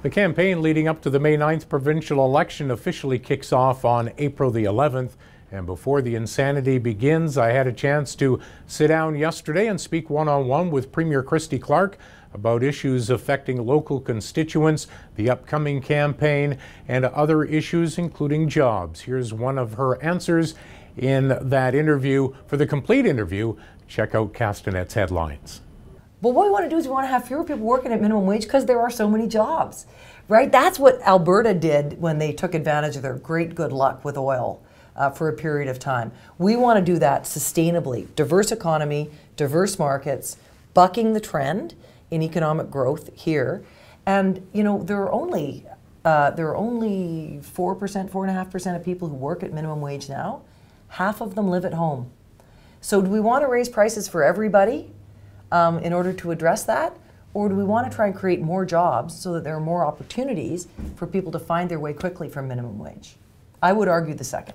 The campaign leading up to the May 9th provincial election officially kicks off on April the 11th. And before the insanity begins, I had a chance to sit down yesterday and speak one-on-one with Premier Christy Clark about issues affecting local constituents, the upcoming campaign, and other issues including jobs. Here's one of her answers in that interview. For the complete interview, check out Castanet's headlines. But what we want to do is we want to have fewer people working at minimum wage because there are so many jobs, right? That's what Alberta did when they took advantage of their great good luck with oil for a period of time. We want to do that sustainably. Diverse economy, diverse markets, bucking the trend in economic growth here. And, you know, there are only 4%, 4.5% of people who work at minimum wage now. Half of them live at home. So do we want to raise prices for everybody in order to address that? Or do we want to try and create more jobs so that there are more opportunities for people to find their way quickly from minimum wage? I would argue the second.